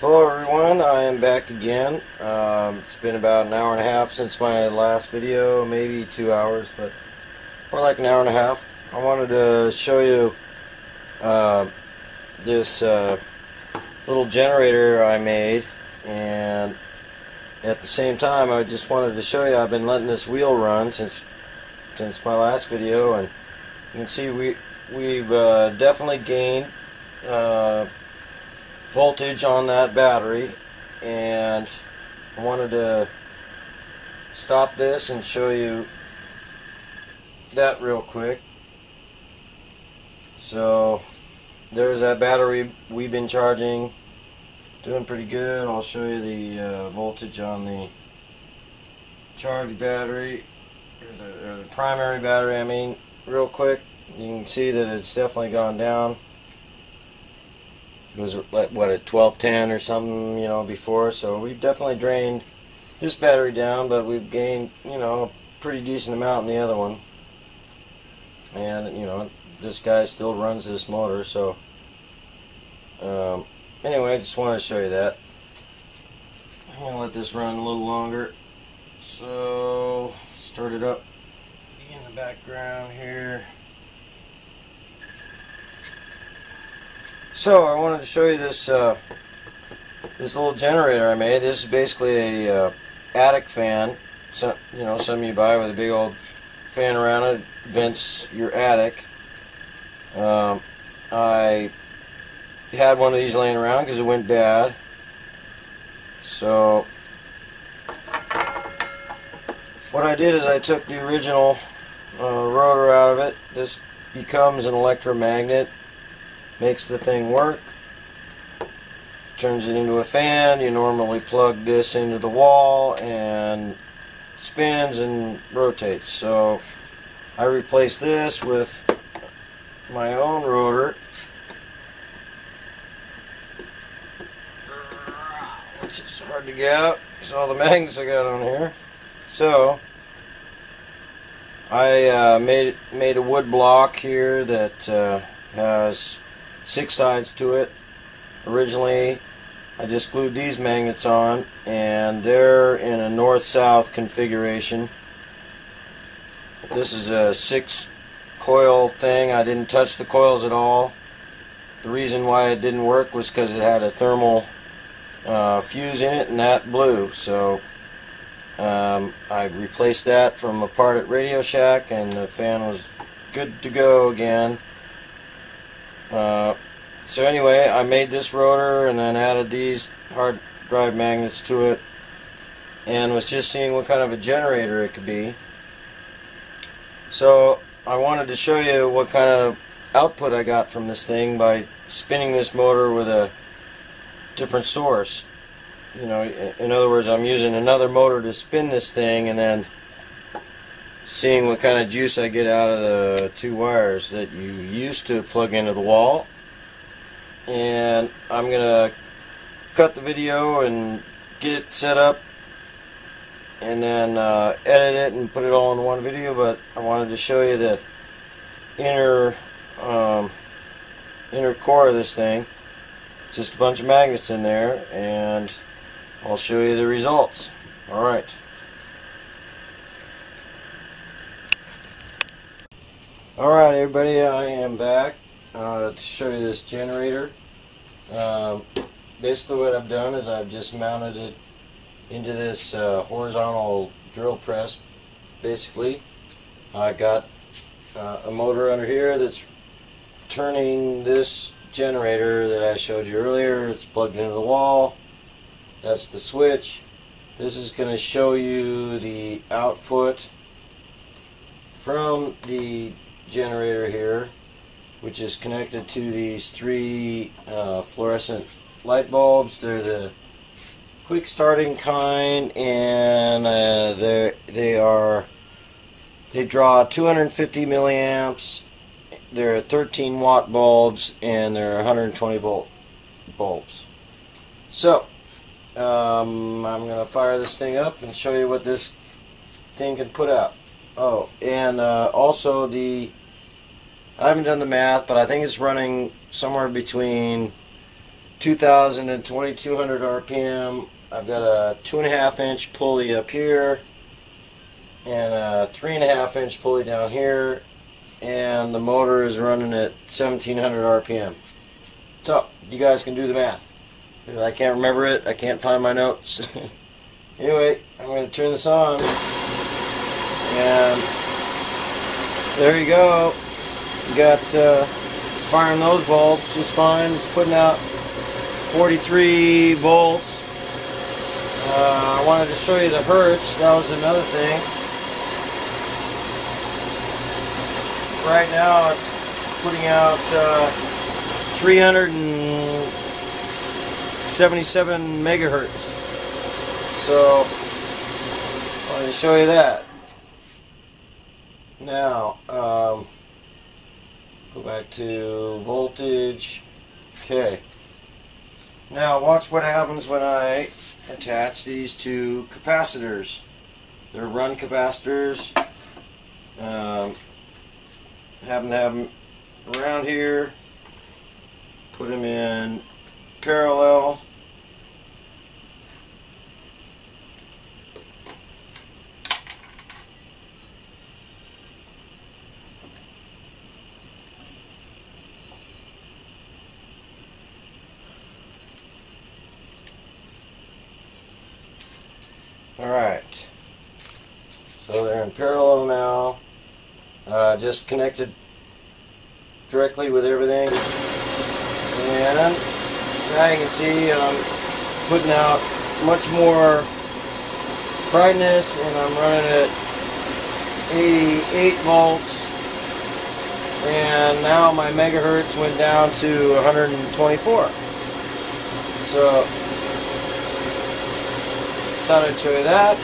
Hello everyone, I am back again. It's been about an hour and a half since my last video, maybe 2 hours, but more like an hour and a half. I wanted to show you this little generator I made, and at the same time I just wanted to show you I've been letting this wheel run since my last video, and you can see we've definitely gained voltage on that battery. And I wanted to stop this and show you that real quick. So there's that battery we've been charging, doing pretty good. I'll show you the voltage on the charge battery, or the primary battery I mean, real quick. You can see that it's definitely gone down. It was like, what, at 1210 or something, you know, before. So we've definitely drained this battery down, but we've gained, you know, a pretty decent amount in the other one. And, you know, this guy still runs this motor, so anyway, I just wanted to show you that. I'm going to let this run a little longer. So, start it up in the background here. So I wanted to show you this this little generator I made. This is basically a attic fan. So, you know, some you buy with a big old fan around it, vents your attic. I had one of these laying around because it went bad. So what I did is I took the original rotor out of it. This becomes an electromagnet. Makes the thing work, turns it into a fan. You normally plug this into the wall and spins and rotates. So I replaced this with my own rotor, which is hard to get out. It's all the magnets I got on here. So I made a wood block here that has 6 sides to it. Originally I just glued these magnets on, and they're in a north-south configuration. This is a 6 coil thing. I didn't touch the coils at all. The reason why it didn't work was because it had a thermal fuse in it, and that blew. So I replaced that from a part at Radio Shack, and the fan was good to go again. So anyway, I made this rotor and then added these hard drive magnets to it, and was just seeing what kind of a generator it could be. So I wanted to show you what kind of output I got from this thing by spinning this motor with a different source. You know, in other words, I'm using another motor to spin this thing, and then seeing what kind of juice I get out of the 2 wires that you used to plug into the wall. And I'm gonna cut the video and get it set up, and then edit it and put it all in one video. But I wanted to show you the inner core of this thing. It's just a bunch of magnets in there, and I'll show you the results. Alright. Alright everybody, I am back to show you this generator. Basically what I've done is I've just mounted it into this horizontal drill press. Basically I got a motor under here that's turning this generator that I showed you earlier. It's plugged into the wall. That's the switch. This is going to show you the output from the generator here, which is connected to these 3 fluorescent light bulbs. They're the quick starting kind, and they draw 250 milliamps. They're 13 watt bulbs, and they're 120 volt bulbs. So I'm gonna fire this thing up and show you what this thing can put out. Oh, and also I haven't done the math, but I think it's running somewhere between 2,000 and 2,200 RPM. I've got a 2.5-inch pulley up here and a 3.5-inch pulley down here, and the motor is running at 1,700 RPM. So you guys can do the math. I can't remember it. I can't find my notes. Anyway, I'm going to turn this on, and there you go. You got it's firing those bulbs just fine. It's putting out 43 volts. I wanted to show you the hertz. That was another thing. Right now, it's putting out 377 megahertz. So I wanted to show you that. Now go back to voltage. Okay. Now watch what happens when I attach these two capacitors. They're run capacitors. Happen to have them around here. Put them in parallel. Alright, so they're in parallel now, just connected directly with everything, and now you can see I'm putting out much more brightness, and I'm running at 88 volts, and now my megahertz went down to 124. So thought I'd show you that.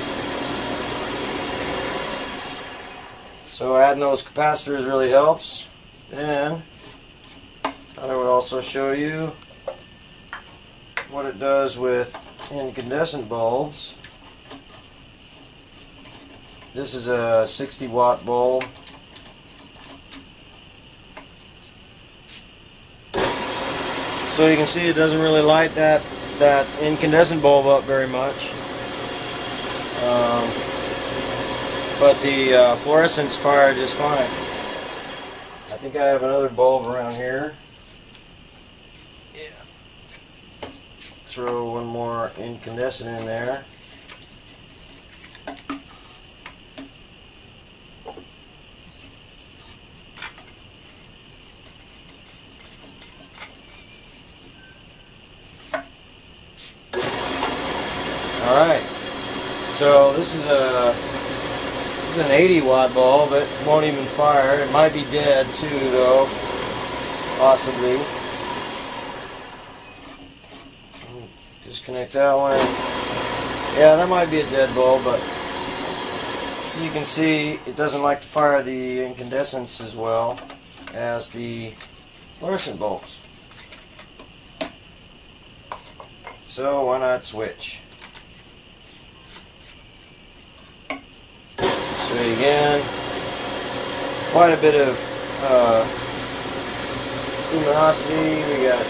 So adding those capacitors really helps. Then I would also show you what it does with incandescent bulbs. This is a 60-watt bulb. So you can see it doesn't really light that incandescent bulb up very much. But the fluorescents fire just fine. I think I have another bulb around here. Yeah. Throw one more incandescent in there. So this is an 80-watt bulb. It won't even fire. It might be dead too, though, possibly. Disconnect that one. Yeah, that might be a dead bulb, but you can see it doesn't like to fire the incandescents as well as the fluorescent bulbs. So why not switch? Again, quite a bit of luminosity. We got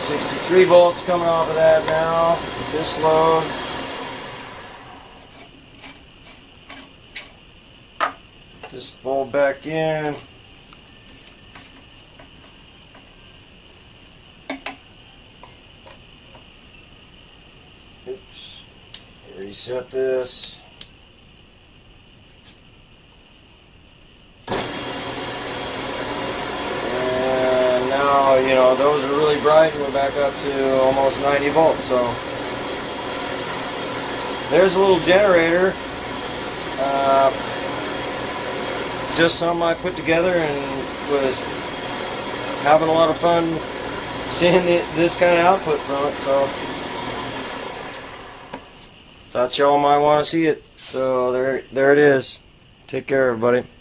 63 volts coming off of that now, this load. Put this bulb back in. Oops. Reset this. And now, you know, those are really bright, and we're back up to almost 90 volts. So there's a little generator. Just something I put together and was having a lot of fun seeing this kind of output from it. So thought y'all might want to see it. So there it is. Take care, everybody.